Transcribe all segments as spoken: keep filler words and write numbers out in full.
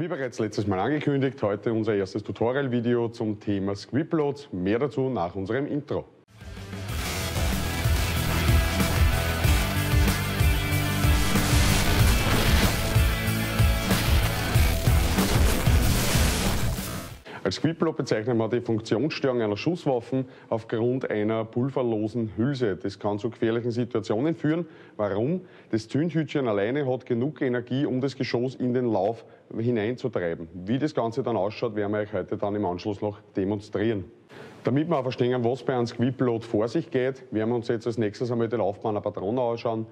Wie bereits letztes Mal angekündigt, heute unser erstes Tutorial-Video zum Thema Squib Loads. Mehr dazu nach unserem Intro. Als Squib Load bezeichnet man die Funktionsstörung einer Schusswaffe aufgrund einer pulverlosen Hülse. Das kann zu gefährlichen Situationen führen. Warum? Das Zündhütchen alleine hat genug Energie, um das Geschoss in den Lauf hineinzutreiben. Wie das Ganze dann ausschaut, werden wir euch heute dann im Anschluss noch demonstrieren. Damit wir auch verstehen, was bei einem Squib Load vor sich geht, werden wir uns jetzt als nächstes einmal den Aufbau einer Patrone anschauen.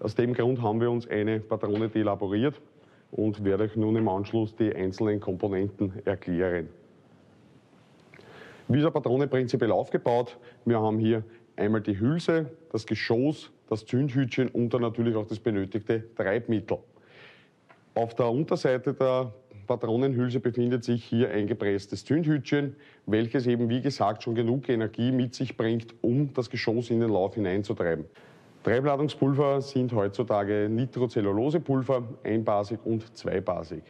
Aus dem Grund haben wir uns eine Patrone delaboriert und werde euch nun im Anschluss die einzelnen Komponenten erklären. Wie ist eine Patrone prinzipiell aufgebaut? Wir haben hier einmal die Hülse, das Geschoss, das Zündhütchen und dann natürlich auch das benötigte Treibmittel. Auf der Unterseite der Patronenhülse befindet sich hier ein gepresstes Zündhütchen, welches eben wie gesagt schon genug Energie mit sich bringt, um das Geschoss in den Lauf hineinzutreiben. Treibladungspulver sind heutzutage Nitrocellulosepulver, einbasig und zweibasig.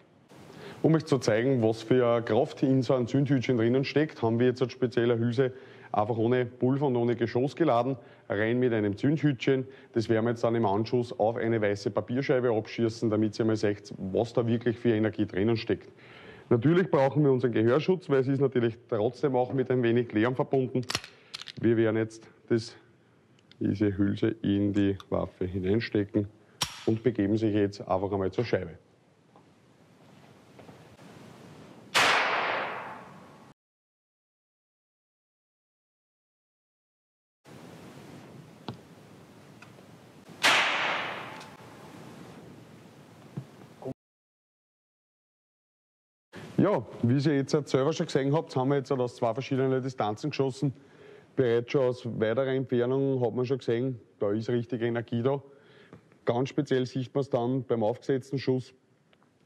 Um euch zu zeigen, was für Kraft in so einem Zündhütchen drinnen steckt, haben wir jetzt eine spezielle Hülse einfach ohne Pulver und ohne Geschoss geladen, rein mit einem Zündhütchen. Das werden wir jetzt dann im Anschluss auf eine weiße Papierscheibe abschießen, damit ihr mal seht, was da wirklich für Energie drinnen steckt. Natürlich brauchen wir unseren Gehörschutz, weil es ist natürlich trotzdem auch mit ein wenig Lärm verbunden. Wir werden jetzt das, diese Hülse in die Waffe hineinstecken und begeben sich jetzt einfach einmal zur Scheibe. Ja, wie ihr jetzt selber schon gesehen habt, haben wir jetzt aus zwei verschiedenen Distanzen geschossen. Bereits schon aus weiterer Entfernung hat man schon gesehen, da ist richtige Energie da. Ganz speziell sieht man es dann beim aufgesetzten Schuss.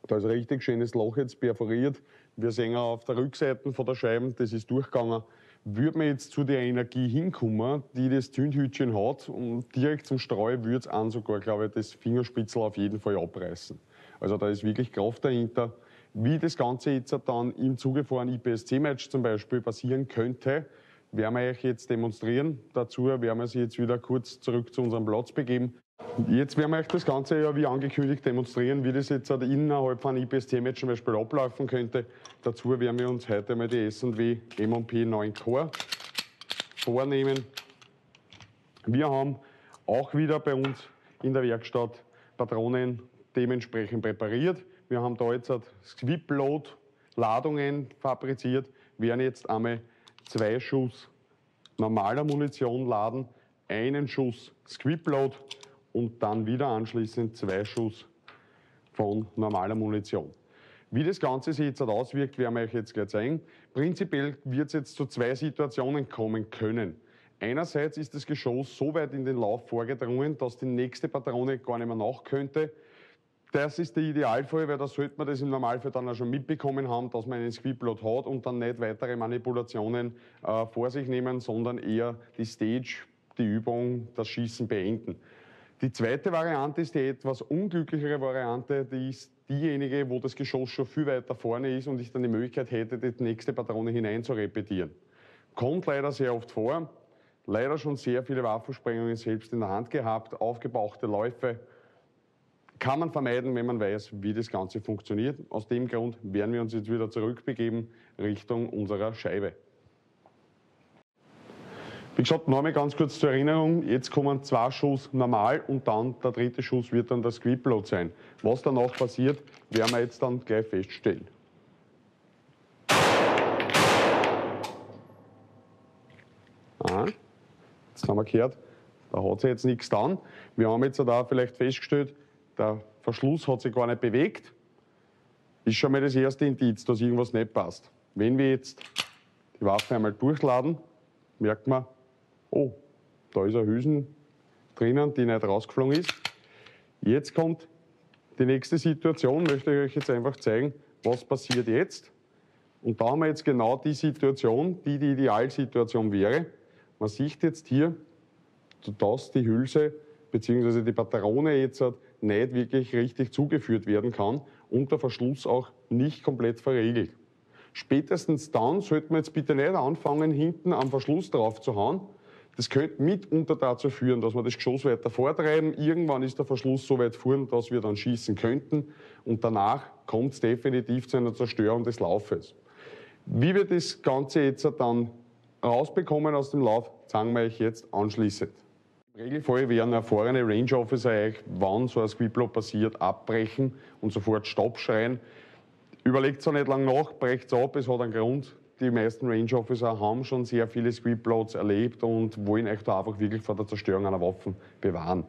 Da ist ein richtig schönes Loch jetzt perforiert. Wir sehen auch auf der Rückseite von der Scheibe, das ist durchgegangen. Würde man jetzt zu der Energie hinkommen, die das Zündhütchen hat, und direkt zum Streu würde es an sogar, glaube ich, das Fingerspitzel auf jeden Fall abreißen. Also da ist wirklich Kraft dahinter. Wie das Ganze jetzt dann im Zuge vor einem I P S C-Match zum Beispiel passieren könnte, werden wir euch jetzt demonstrieren. Dazu werden wir sie jetzt wieder kurz zurück zu unserem Platz begeben. Jetzt werden wir euch das Ganze ja wie angekündigt demonstrieren, wie das jetzt innerhalb von einem I P S C-Match zum Beispiel ablaufen könnte. Dazu werden wir uns heute mal die S und W M und P neun Core vornehmen. Wir haben auch wieder bei uns in der Werkstatt Patronen dementsprechend präpariert. Wir haben da jetzt Squib Load Ladungen fabriziert, werden jetzt einmal zwei Schuss normaler Munition laden, einen Schuss Squib Load und dann wieder anschließend zwei Schuss von normaler Munition. Wie das Ganze sich jetzt auswirkt, werden wir euch jetzt gleich zeigen. Prinzipiell wird es jetzt zu zwei Situationen kommen können. Einerseits ist das Geschoss so weit in den Lauf vorgedrungen, dass die nächste Patrone gar nicht mehr nach könnte. Das ist der Idealfall, weil da sollte man das im Normalfall dann auch schon mitbekommen haben, dass man einen Squib Load hat und dann nicht weitere Manipulationen äh, vor sich nehmen, sondern eher die Stage, die Übung, das Schießen beenden. Die zweite Variante ist die etwas unglücklichere Variante, die ist diejenige, wo das Geschoss schon viel weiter vorne ist und ich dann die Möglichkeit hätte, die nächste Patrone hinein zu repetieren. Kommt leider sehr oft vor, leider schon sehr viele Waffensprengungen selbst in der Hand gehabt, aufgebauchte Läufe. Kann man vermeiden, wenn man weiß, wie das Ganze funktioniert. Aus dem Grund werden wir uns jetzt wieder zurückbegeben Richtung unserer Scheibe. Wie gesagt, nochmal ganz kurz zur Erinnerung, jetzt kommen zwei Schuss normal und dann der dritte Schuss wird dann der Squib Load sein. Was danach passiert, werden wir jetzt dann gleich feststellen. Aha, jetzt haben wir gehört, da hat sich jetzt nichts getan. Wir haben jetzt da vielleicht festgestellt, der Verschluss hat sich gar nicht bewegt, ist schon mal das erste Indiz, dass irgendwas nicht passt. Wenn wir jetzt die Waffe einmal durchladen, merkt man, oh, da ist eine Hülse drinnen, die nicht rausgeflogen ist. Jetzt kommt die nächste Situation, möchte ich euch jetzt einfach zeigen, was passiert jetzt. Und da haben wir jetzt genau die Situation, die die Idealsituation wäre. Man sieht jetzt hier, dass die Hülse bzw. die Patrone jetzt nicht wirklich richtig zugeführt werden kann unter Verschluss auch nicht komplett verriegelt. Spätestens dann sollte man jetzt bitte nicht anfangen, hinten am Verschluss drauf zu hauen. Das könnte mitunter dazu führen, dass wir das Geschoss weiter vortreiben. Irgendwann ist der Verschluss so weit vorn, dass wir dann schießen könnten. Und danach kommt es definitiv zu einer Zerstörung des Laufes. Wie wir das Ganze jetzt dann rausbekommen aus dem Lauf, zeigen wir euch jetzt anschließend. Im Regelfall werden erfahrene Range Officer euch, wann so ein Squib Load passiert, abbrechen und sofort Stopp schreien. Überlegt so nicht lang nach, brecht es ab, es hat einen Grund. Die meisten Range Officer haben schon sehr viele Squib Loads erlebt und wollen euch da einfach wirklich vor der Zerstörung einer Waffe bewahren.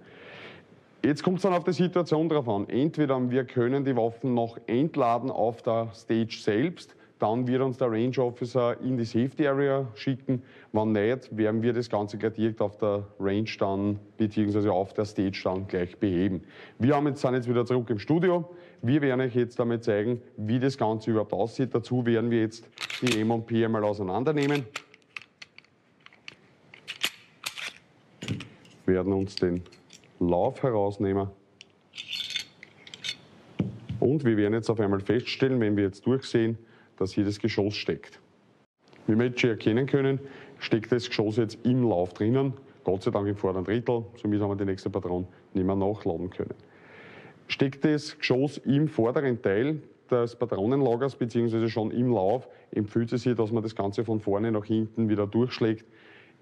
Jetzt kommt es dann auf die Situation drauf an. Entweder wir können die Waffen noch entladen auf der Stage selbst, dann wird uns der Range Officer in die Safety Area schicken. Wenn nicht, werden wir das Ganze gleich direkt auf der Range dann, beziehungsweise auf der Stage dann gleich beheben. Wir haben jetzt, sind jetzt wieder zurück im Studio. Wir werden euch jetzt damit zeigen, wie das Ganze überhaupt aussieht. Dazu werden wir jetzt die M und P einmal auseinandernehmen. Wir werden uns den Lauf herausnehmen. Und wir werden jetzt auf einmal feststellen, wenn wir jetzt durchsehen, dass hier das Geschoss steckt. Wie wir jetzt schon erkennen können, steckt das Geschoss jetzt im Lauf drinnen. Gott sei Dank im vorderen Drittel, somit haben wir die nächste Patron nicht mehr nachladen können. Steckt das Geschoss im vorderen Teil des Patronenlagers bzw. schon im Lauf, empfiehlt es sich, dass man das Ganze von vorne nach hinten wieder durchschlägt.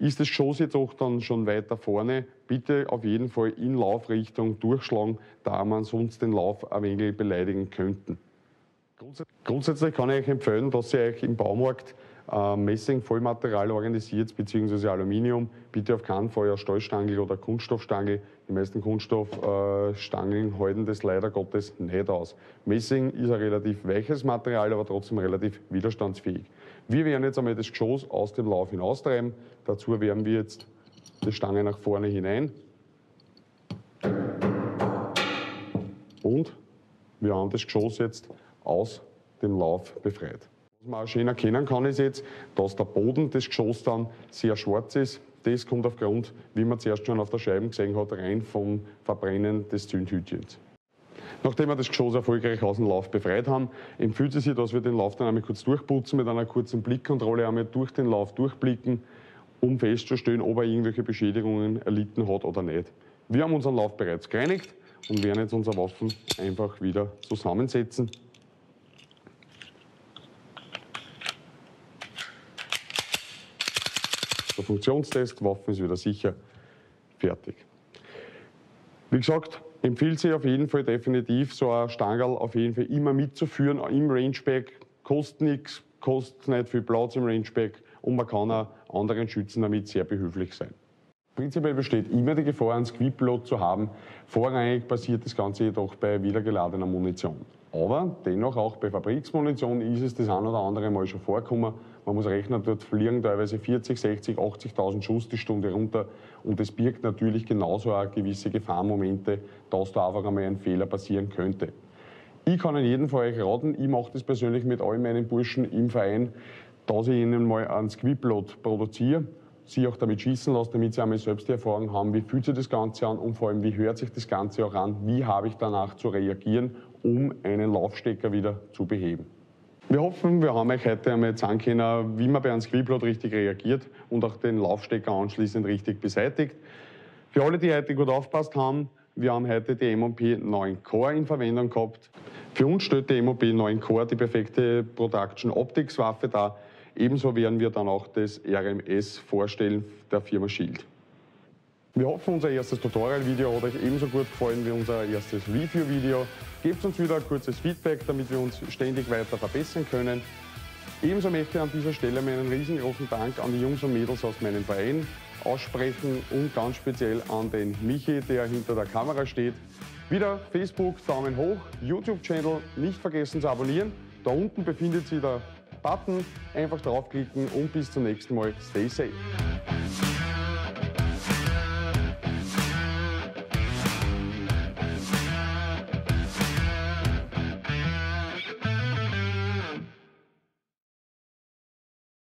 Ist das Geschoss jetzt auch dann schon weiter vorne, bitte auf jeden Fall in Laufrichtung durchschlagen, da man sonst den Lauf ein wenig beleidigen könnten. Grundsätzlich kann ich euch empfehlen, dass ihr euch im Baumarkt äh, Messing-Vollmaterial organisiert, beziehungsweise Aluminium. Bitte auf keinen Fall eine Stahlstange oder Kunststoffstange. Die meisten Kunststoffstangen äh, halten das leider Gottes nicht aus. Messing ist ein relativ weiches Material, aber trotzdem relativ widerstandsfähig. Wir werden jetzt einmal das Geschoss aus dem Lauf hinaustreiben. Dazu werden wir jetzt die Stange nach vorne hinein. Und wir haben das Geschoss jetzt aus dem Lauf befreit. Was man auch schön erkennen kann, ist jetzt, dass der Boden des Geschosses dann sehr schwarz ist. Das kommt aufgrund, wie man zuerst schon auf der Scheibe gesehen hat, rein vom Verbrennen des Zündhütchens. Nachdem wir das Geschoss erfolgreich aus dem Lauf befreit haben, empfiehlt es sich, dass wir den Lauf dann einmal kurz durchputzen, mit einer kurzen Blickkontrolle einmal durch den Lauf durchblicken, um festzustellen, ob er irgendwelche Beschädigungen erlitten hat oder nicht. Wir haben unseren Lauf bereits gereinigt und werden jetzt unsere Waffen einfach wieder zusammensetzen. Der Funktionstest, Waffen ist wieder sicher, fertig. Wie gesagt, empfiehlt sich auf jeden Fall definitiv, so ein Stangerl auf jeden Fall immer mitzuführen im Rangeback. Kostet nichts, kostet nicht viel Platz im Rangeback und man kann auch anderen Schützen damit sehr behilflich sein. Prinzipiell besteht immer die Gefahr, einen Squib Load zu haben. Vorrangig passiert das Ganze jedoch bei wiedergeladener Munition. Aber dennoch auch bei Fabriksmunition ist es das ein oder andere Mal schon vorgekommen. Man muss rechnen, dort fliegen teilweise vierzig, sechzig, achtzigtausend Schuss die Stunde runter. Und das birgt natürlich genauso auch gewisse Gefahrenmomente, dass da einfach einmal ein Fehler passieren könnte. Ich kann in jedem Fall euch raten, ich mache das persönlich mit all meinen Burschen im Verein, dass ich ihnen mal einen Squib Load produziere, sie auch damit schießen lasse, damit sie einmal selbst die Erfahrung haben, wie fühlt sich das Ganze an und vor allem, wie hört sich das Ganze auch an, wie habe ich danach zu reagieren, um einen Laufstecker wieder zu beheben. Wir hoffen, wir haben euch heute einmal zeigen können, wie man bei einem Squib Load richtig reagiert und auch den Laufstecker anschließend richtig beseitigt. Für alle, die heute gut aufgepasst haben, wir haben heute die M und P neun Core in Verwendung gehabt. Für uns stellt die M und P neun Core die perfekte Production-Optics-Waffe dar. Ebenso werden wir dann auch das R M S vorstellen der Firma SHIELD. Wir hoffen, unser erstes Tutorial-Video hat euch ebenso gut gefallen wie unser erstes Review-Video. Gebt uns wieder ein kurzes Feedback, damit wir uns ständig weiter verbessern können. Ebenso möchte ich an dieser Stelle meinen riesengroßen Dank an die Jungs und Mädels aus meinem Verein aussprechen und ganz speziell an den Michi, der hinter der Kamera steht. Wieder Facebook, Daumen hoch, YouTube-Channel, nicht vergessen zu abonnieren. Da unten befindet sich der Button. Einfach draufklicken und bis zum nächsten Mal. Stay safe.